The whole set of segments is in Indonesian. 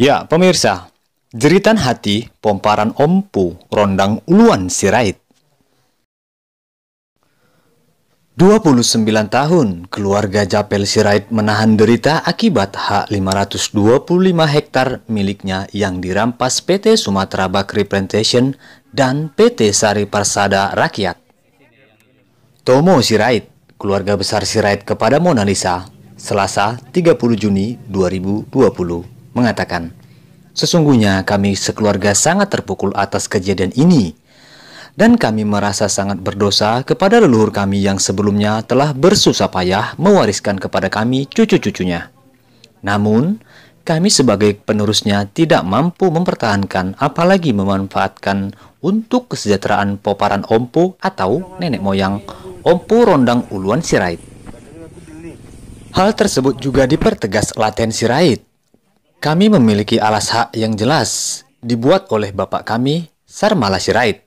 Ya, pemirsa, jeritan hati pomparan Ompu Rondang Uluan Sirait. 29 tahun, keluarga Japel Sirait menahan derita akibat hak 525 hektar miliknya yang dirampas PT Sumatera Bakri Plantation dan PT Sari Parsada Rakyat. Tomo Sirait, keluarga besar Sirait kepada Monalisa, Selasa 30 Juni 2020. Mengatakan, sesungguhnya kami sekeluarga sangat terpukul atas kejadian ini dan kami merasa sangat berdosa kepada leluhur kami yang sebelumnya telah bersusah payah mewariskan kepada kami cucu-cucunya. Namun, kami sebagai penerusnya tidak mampu mempertahankan apalagi memanfaatkan untuk kesejahteraan poparan Ompu atau nenek moyang Ompu Rondang Uluan Sirait. Hal tersebut juga dipertegas Laten Sirait. Kami memiliki alas hak yang jelas dibuat oleh bapak kami, Sarmala Sirait.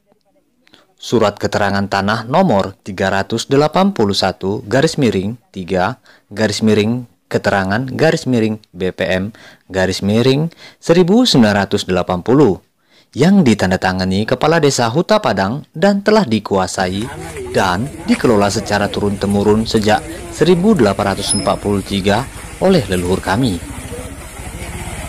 Surat keterangan tanah nomor 381/3 keterangan BPM/1980 yang ditandatangani Kepala Desa Huta Padang dan telah dikuasai dan dikelola secara turun-temurun sejak 1843 oleh leluhur kami.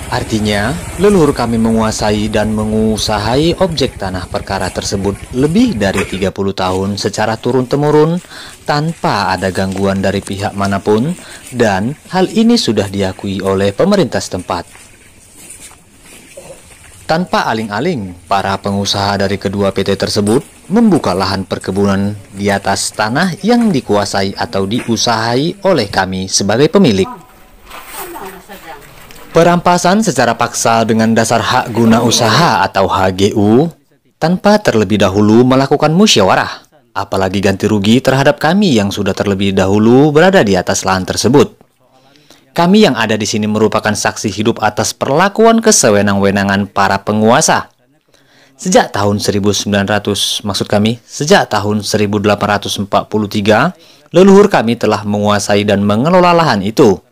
Artinya, leluhur kami menguasai dan mengusahai objek tanah perkara tersebut lebih dari 30 tahun secara turun-temurun tanpa ada gangguan dari pihak manapun dan hal ini sudah diakui oleh pemerintah setempat. Tanpa aling-aling, para pengusaha dari kedua PT tersebut membuka lahan perkebunan di atas tanah yang dikuasai atau diusahai oleh kami sebagai pemilik. Perampasan secara paksa dengan dasar hak guna usaha atau HGU tanpa terlebih dahulu melakukan musyawarah, apalagi ganti rugi terhadap kami yang sudah terlebih dahulu berada di atas lahan tersebut. Kami yang ada di sini merupakan saksi hidup atas perlakuan kesewenang-wenangan para penguasa. Sejak tahun 1843, leluhur kami telah menguasai dan mengelola lahan itu.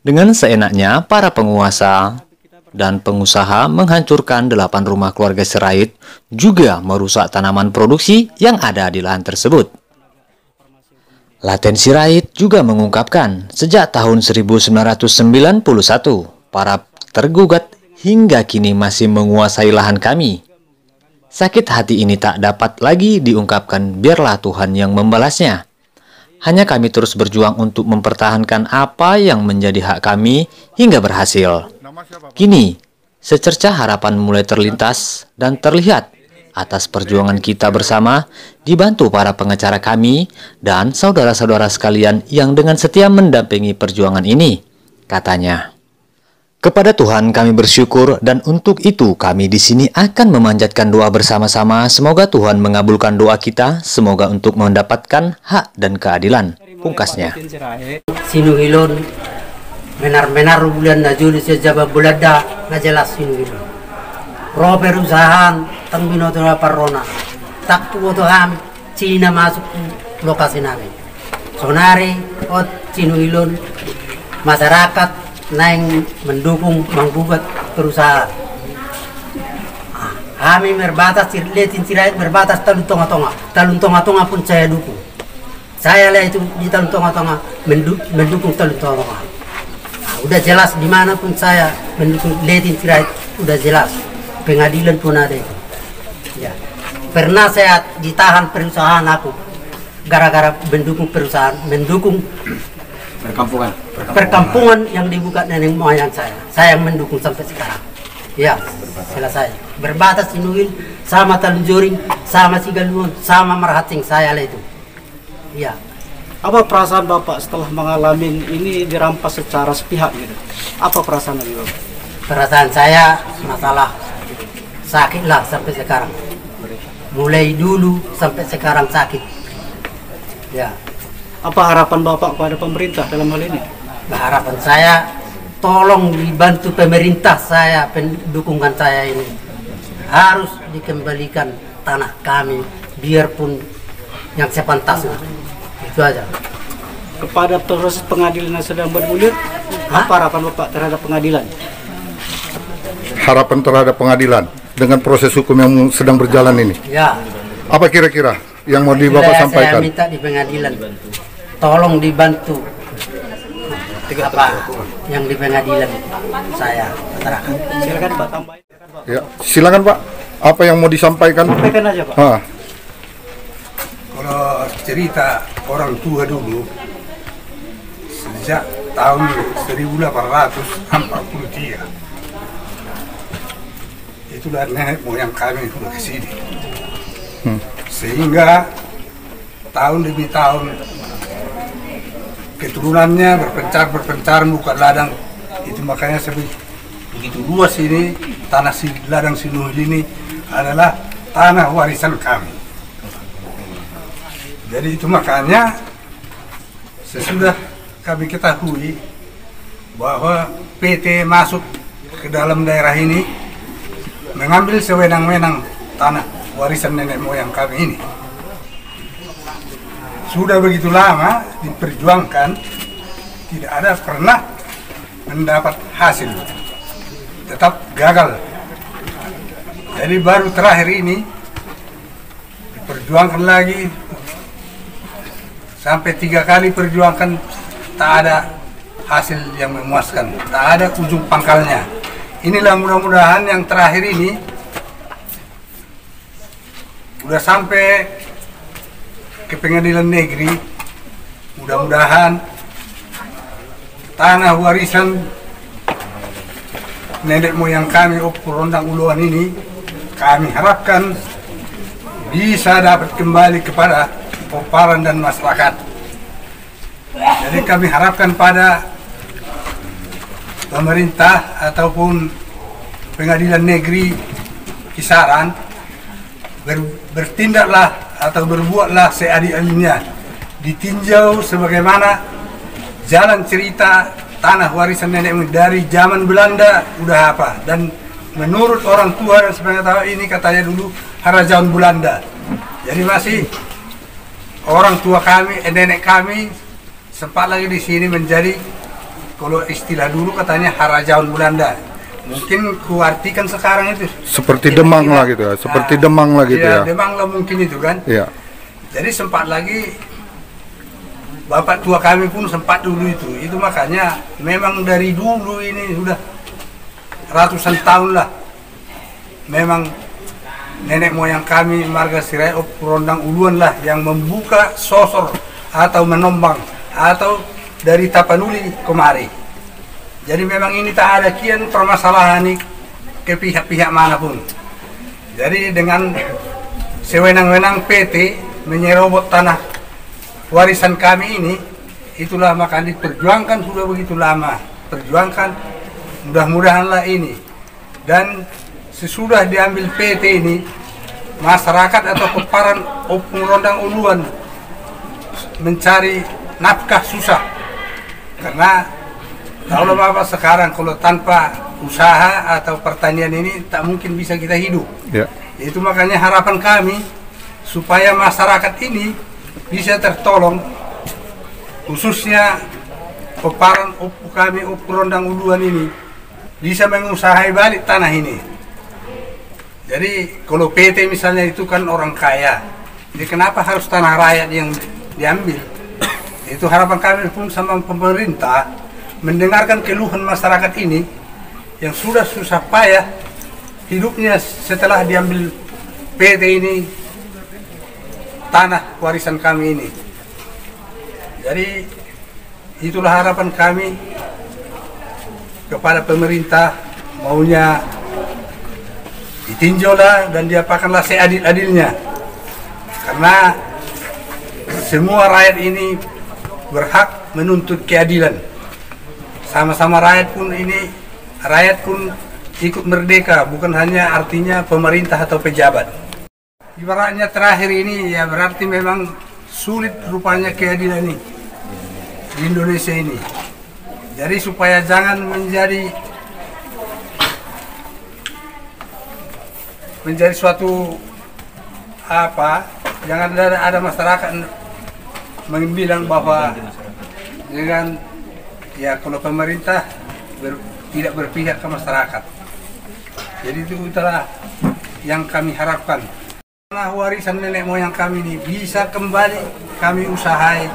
Dengan seenaknya, para penguasa dan pengusaha menghancurkan 8 rumah keluarga Sirait juga merusak tanaman produksi yang ada di lahan tersebut. Laten Sirait juga mengungkapkan, sejak tahun 1991, para tergugat hingga kini masih menguasai lahan kami. Sakit hati ini tak dapat lagi diungkapkan, biarlah Tuhan yang membalasnya. Hanya kami terus berjuang untuk mempertahankan apa yang menjadi hak kami hingga berhasil. Kini, secercah harapan mulai terlintas dan terlihat atas perjuangan kita bersama dibantu para pengacara kami dan saudara-saudara sekalian yang dengan setia mendampingi perjuangan ini, katanya. Kepada Tuhan kami bersyukur dan untuk itu kami di sini akan memanjatkan doa bersama-sama. Semoga Tuhan mengabulkan doa kita, semoga untuk mendapatkan hak dan keadilan. Pungkasnya. Sinu ilon benar-benar bulan najun sejaba bulada ngajelas sinu ilon. Pro perusahaan tangbino tora parona. Tak tuo toham Cina masuk lokasi nami. Sonari ot sinu ilon masyarakat neng mendukung menggugat perusahaan. Kami berbatas Laten Sirait berbatas Talun Tonga-Tonga. Talun Tonga-Tonga pun saya dukung. Saya lah itu di Talun Tonga-Tonga mendukung Talun Tonga. Udah jelas dimanapun saya mendukung Laten Sirait udah jelas. Pengadilan pun ada itu. Ya. Pernah saya ditahan perusahaan aku gara-gara mendukung perusahaan mendukung perkampungan yang dibuka nenek moyang saya. Saya yang mendukung sampai sekarang. Ya, selesai. Berbatas Sinuil sama Tanjuring, sama Sigalun, sama Merhating saya lah itu. Ya. Apa perasaan Bapak setelah mengalami ini dirampas secara sepihak gitu? Apa perasaan Bapak? Perasaan saya masalah sakitlah sampai sekarang. Mulai dulu sampai sekarang sakit. Ya. Apa harapan Bapak kepada pemerintah dalam hal ini? Nah, harapan saya tolong dibantu pemerintah saya, pendukungan saya ini harus dikembalikan tanah kami biarpun yang sepantasnya. Itu aja. Kepada proses pengadilan yang sedang bergulir, apa harapan Bapak terhadap pengadilan? harapan terhadap pengadilan dengan proses hukum yang sedang berjalan ini? Ya. Apa kira-kira yang mau Bapak sampaikan? Saya minta di pengadilan, tolong dibantu apa yang di pengadilan saya terangkan. Silakan Pak tambahin. Ya, silakan Pak. Apa yang mau disampaikan? Sampaikan aja Pak. Ha. Kalau cerita orang tua dulu, sejak tahun 1843 itulah nenek moyang kami sudah ke sini, sehingga tahun demi tahun keturunannya berpencar bukan ladang itu. Makanya begitu luas ini tanah ladang Sinuhil ini adalah tanah warisan kami. Jadi itu makanya sesudah kami ketahui bahwa PT masuk ke dalam daerah ini mengambil sewenang-wenang tanah warisan nenek moyang kami ini. Sudah begitu lama diperjuangkan, tidak ada pernah mendapat hasil, tetap gagal. Jadi baru terakhir ini diperjuangkan lagi, sampai 3 kali perjuangkan, tak ada hasil yang memuaskan, tak ada ujung pangkalnya. Inilah mudah-mudahan yang terakhir ini udah sampai ke pengadilan negeri. Mudah-mudahan tanah warisan nenek moyang kami Ompu Rondang Uluan ini kami harapkan bisa dapat kembali kepada paparan dan masyarakat. Jadi kami harapkan pada pemerintah ataupun pengadilan negeri Kisaran bertindaklah atau berbuatlah seadil-adilnya, ditinjau sebagaimana jalan cerita tanah warisan nenek dari zaman Belanda udah apa, dan menurut orang tua dan sebagainya ini katanya dulu Harajaun Belanda. Jadi masih orang tua kami, nenek kami sempat lagi di sini menjadi, kalau istilah dulu katanya Harajaun Belanda. Mungkin kuartikan sekarang itu seperti Demang lah gitu ya, seperti Demang lah gitu ya. Demang lah mungkin itu kan. Iya. Jadi sempat lagi bapak tua kami pun sempat dulu itu makanya memang dari dulu ini sudah ratusan tahun lah. Memang nenek moyang kami marga Sirait Ompu Rondang Uluan lah yang membuka sosor atau menombang atau dari Tapanuli kemari. Jadi memang ini tak ada kian permasalahan ini ke pihak-pihak manapun. Jadi dengan sewenang-wenang PT menyerobot tanah warisan kami ini, itulah makanya diperjuangkan sudah begitu lama. Perjuangkan, mudah-mudahanlah ini. Dan sesudah diambil PT ini, masyarakat atau peparan Ompu Rondang Uluan mencari nafkah susah. Karena kalau Bapak sekarang kalau tanpa usaha atau pertanian ini tak mungkin bisa kita hidup. Ya. Itu makanya harapan kami supaya masyarakat ini bisa tertolong, khususnya peparan kami Ompu Rondang Uluan ini bisa mengusahai balik tanah ini. Jadi kalau PT misalnya itu kan orang kaya, jadi kenapa harus tanah rakyat yang diambil? Itu harapan kami pun sama pemerintah. Mendengarkan keluhan masyarakat ini yang sudah susah payah hidupnya setelah diambil PT ini tanah warisan kami ini. Jadi itulah harapan kami kepada pemerintah, maunya ditinjaulah dan diapakanlah seadil-adilnya, karena semua rakyat ini berhak menuntut keadilan. Sama-sama rakyat pun ini, rakyat pun ikut merdeka, bukan hanya artinya pemerintah atau pejabat. Ibaratnya terakhir ini ya berarti memang sulit rupanya keadilan ini di Indonesia ini. Jadi supaya jangan menjadi suatu apa, jangan ada masyarakat bilang bahwa dengan ya kalau pemerintah tidak berpihak ke masyarakat. Jadi itulah yang kami harapkan. Tanah warisan nenek moyang kami ini bisa kembali kami usahai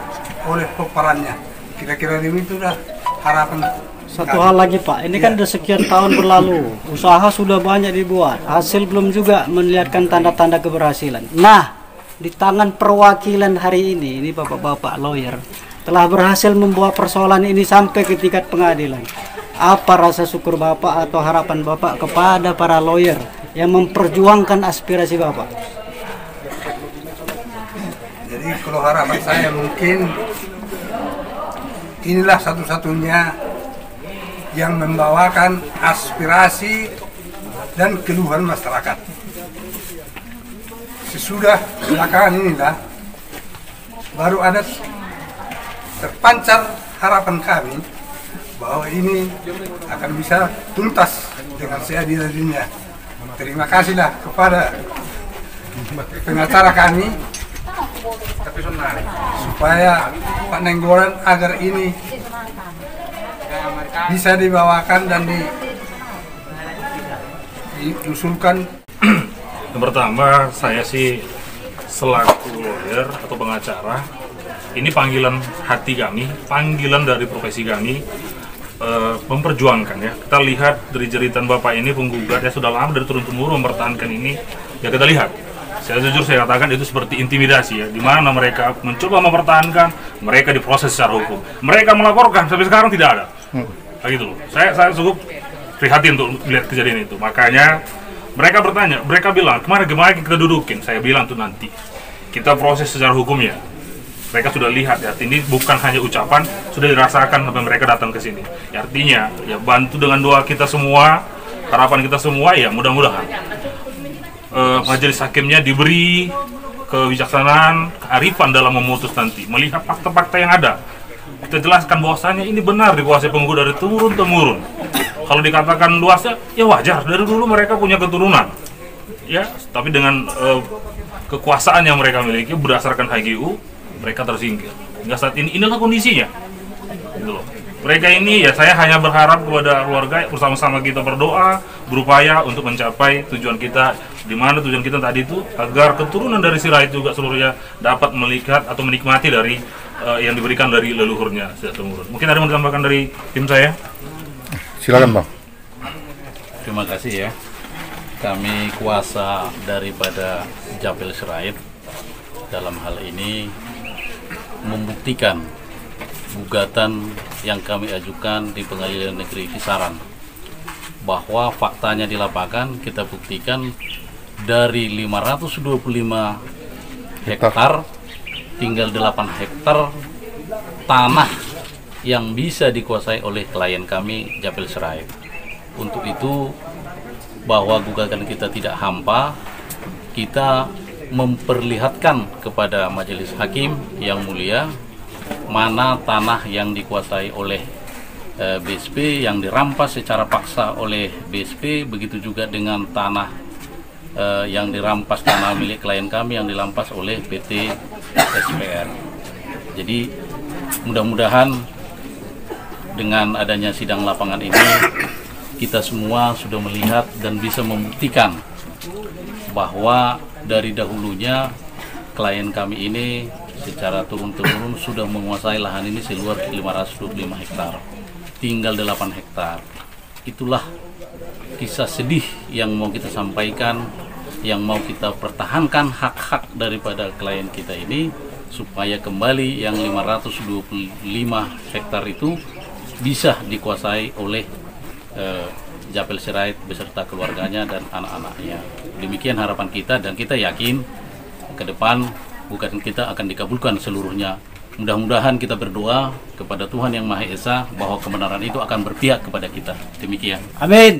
oleh peperannya. Kira-kira itulah harapan. Satu hal lagi Pak, ini kan udah sekian tahun berlalu, usaha sudah banyak dibuat, hasil belum juga melihatkan tanda-tanda keberhasilan. Nah, di tangan perwakilan hari ini bapak-bapak lawyer telah berhasil membawa persoalan ini sampai ke tingkat pengadilan. Apa rasa syukur Bapak atau harapan Bapak kepada para lawyer yang memperjuangkan aspirasi Bapak? Jadi kalau harapan saya mungkin inilah satu-satunya yang membawakan aspirasi dan keluhan masyarakat. Sesudah belakangan inilah baru ada terpancar harapan kami bahwa ini akan bisa tuntas dengan seadil-adilnya. Terima kasihlah kepada pengacara kami supaya Pak Nenggolan agar ini bisa dibawakan dan diusulkan. Yang pertama, saya sih selaku lawyer atau pengacara, ini panggilan hati kami, panggilan dari profesi kami memperjuangkan ya. Kita lihat dari jeritan Bapak ini, penggugat ya sudah lama dari turun-temurun mempertahankan ini. Ya kita lihat, saya jujur saya katakan itu seperti intimidasi ya, di mana mereka mencoba mempertahankan, mereka diproses secara hukum, mereka melaporkan, sampai sekarang tidak ada. Nah, gitu loh. Saya cukup prihatin untuk melihat kejadian itu. Makanya mereka bertanya, mereka bilang kemarin kita dudukin. Saya bilang tuh nanti kita proses secara hukumnya. Mereka sudah lihat ya, ini bukan hanya ucapan, sudah dirasakan sampai mereka datang ke sini. Ya, artinya ya bantu dengan doa kita semua, harapan kita semua ya mudah-mudahan majelis hakimnya diberi kebijaksanaan, kearifan dalam memutus nanti, melihat fakta-fakta yang ada. Kita jelaskan bahwasannya ini benar dikuasai penggugat dari turun-temurun. Kalau dikatakan luasnya ya wajar, dari dulu mereka punya keturunan. Ya, tapi dengan kekuasaan yang mereka miliki berdasarkan HGU mereka tersingkir. Hingga saat ini inilah kondisinya. Gitu loh. Mereka ini ya saya hanya berharap kepada keluarga bersama-sama kita berdoa, berupaya untuk mencapai tujuan kita. Di mana tujuan kita tadi itu agar keturunan dari Sirait juga seluruhnya dapat melihat atau menikmati dari yang diberikan dari leluhurnya sejak temurun. Mungkin ada yang ditambahkan dari tim saya? Silakan, Bang. Terima kasih ya. Kami kuasa daripada Japel Sirait dalam hal ini membuktikan gugatan yang kami ajukan di Pengadilan Negeri Kisaran bahwa faktanya di lapangan kita buktikan dari 525 hektar tinggal 8 hektar tanah yang bisa dikuasai oleh klien kami Japel Sirait. Untuk itu bahwa gugatan kita tidak hampa, kita memperlihatkan kepada majelis hakim yang mulia mana tanah yang dikuasai oleh BSP yang dirampas secara paksa oleh BSP, begitu juga dengan tanah yang dirampas, tanah milik klien kami yang dirampas oleh PT SPR. Jadi mudah-mudahan dengan adanya sidang lapangan ini kita semua sudah melihat dan bisa membuktikan bahwa dari dahulunya klien kami ini secara turun-temurun sudah menguasai lahan ini seluas 525 hektar, tinggal 8 hektar. Itulah kisah sedih yang mau kita sampaikan, yang mau kita pertahankan hak-hak daripada klien kita ini supaya kembali yang 525 hektar itu bisa dikuasai oleh Japel Sirait beserta keluarganya dan anak-anaknya. Demikian harapan kita dan kita yakin ke depan gugatan kita akan dikabulkan seluruhnya. Mudah-mudahan kita berdoa kepada Tuhan Yang Maha Esa bahwa kebenaran itu akan berpihak kepada kita. Demikian. Amin.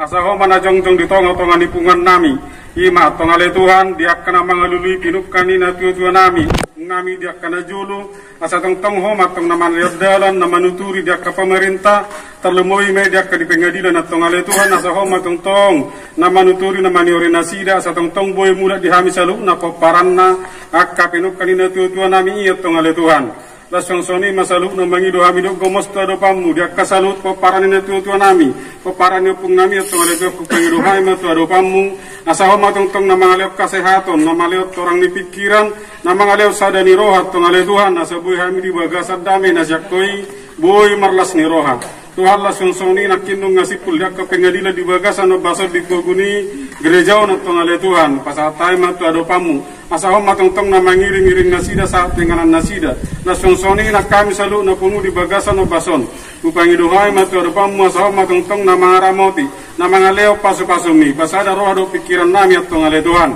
Asaho manajongtong ditongo-tongan ipungan nami. Ima tongale Tuhan dia kana mangalului kinukani natujuan nami. Ngami dia kana julu asatong tongho matong naman dalan namanuturi dia ke pemerintah terlemoi media ke di pengadilan natongale Tuhan asaho matong tong namanuturi namani orinasida asatong tong boy muda dihami salu napoparanna akapenukani natujuan nami iya tongale Tuhan. lasongsoni masaluk nambangi doa mido gomosto do pamu dia kasalut poparani netu tuanami poparani opung nami atore do kupangi doa ima tuado pamu asaho matong tong namangaleop kasehaton namangaleop torang ni pikiran namangaleop sadani rohat tongale Tuhan asabuhi hami di bagasad dame nasyakoi boy marlas ni rohat Tuhan lasongsoni nakindung ngasipul dia ke pengadilan di bagasan basod di koguni gereja ono tongale Tuhan pasatai ma tuado pamu Asahom matong-tong nama ngiring-ngiring nasida saat tenganan nasida. Nasongsoni na kami salu na punu di bagasan o bason. Upangi dohai matu adopamu asahom matong-tong nama aramoti. Nama ngaleo pasu-pasumi. Basada roh do pikiran nami atong ale Tuhan.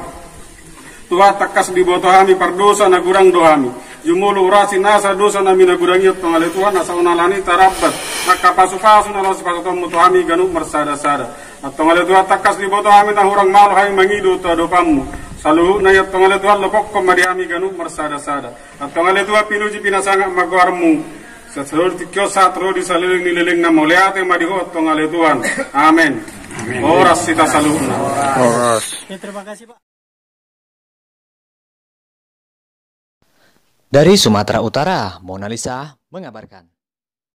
Tuhan takas di bawah kami pardosa na gurang dohami. Jumulu urasi nasa dosa nami na gurangi atong ale Tuhan. Asahom nalani tarabat. Maka pasu-pasu na roh sepasatomu Tuhami ganuk mersada-sada. Atong ale Tuhan takas di bawah kami na hurang malu hai mangidu tu adopamu. Saluhut na yat tongale Tuhan lepok komadiami ganu mersada-sada. At tongale Tuhan pinuji pinasanga maguarmu. Sasalur tikios satro di saliling nililing na muliate madiho tongale Tuhan. Amin. Oras kita saluhut. Oras. Terima kasih Pak. Dari Sumatera Utara, Monalisa mengabarkan.